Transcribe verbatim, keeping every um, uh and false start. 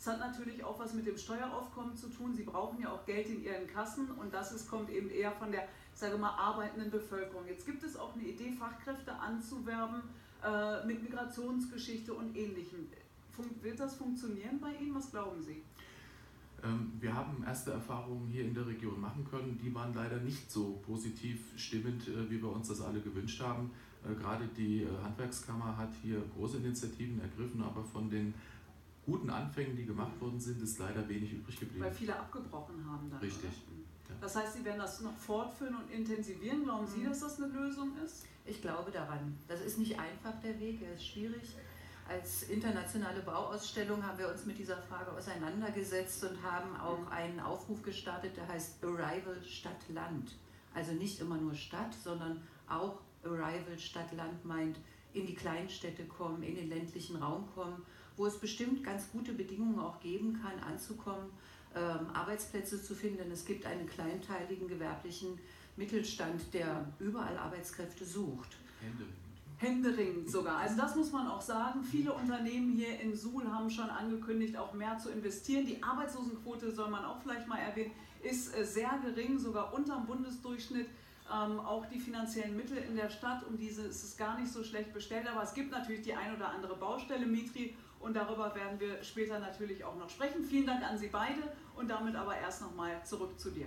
Es hat natürlich auch was mit dem Steueraufkommen zu tun. Sie brauchen ja auch Geld in ihren Kassen und das ist, kommt eben eher von der, sage mal, arbeitenden Bevölkerung. Jetzt gibt es auch eine Idee, Fachkräfte anzuwerben äh, mit Migrationsgeschichte und Ähnlichem. Fun- wird das funktionieren bei Ihnen? Was glauben Sie? Wir haben erste Erfahrungen hier in der Region machen können, die waren leider nicht so positiv stimmend, wie wir uns das alle gewünscht haben. Gerade die Handwerkskammer hat hier große Initiativen ergriffen, aber von den guten Anfängen, die gemacht worden sind, ist leider wenig übrig geblieben. Weil viele abgebrochen haben dann. Richtig. Ja. Das heißt, Sie werden das noch fortführen und intensivieren. Glauben Sie, dass das eine Lösung ist? Ich glaube daran. Das ist nicht einfach der Weg, er ist schwierig. Als internationale Bauausstellung haben wir uns mit dieser Frage auseinandergesetzt und haben auch einen Aufruf gestartet, der heißt Arrival Stadt-Land. Also nicht immer nur Stadt, sondern auch Arrival Stadt-Land meint in die Kleinstädte kommen, in den ländlichen Raum kommen, wo es bestimmt ganz gute Bedingungen auch geben kann, anzukommen, ähm, Arbeitsplätze zu finden. Es gibt einen kleinteiligen gewerblichen Mittelstand, der überall Arbeitskräfte sucht. Hände. Händeringend sogar. Also das muss man auch sagen. Viele Unternehmen hier in Suhl haben schon angekündigt, auch mehr zu investieren. Die Arbeitslosenquote, soll man auch vielleicht mal erwähnen, ist sehr gering, sogar unterm Bundesdurchschnitt. Ähm, auch die finanziellen Mittel in der Stadt, um diese ist es gar nicht so schlecht bestellt. Aber es gibt natürlich die ein oder andere Baustelle, Mitri, und darüber werden wir später natürlich auch noch sprechen. Vielen Dank an Sie beide und damit aber erst nochmal zurück zu dir.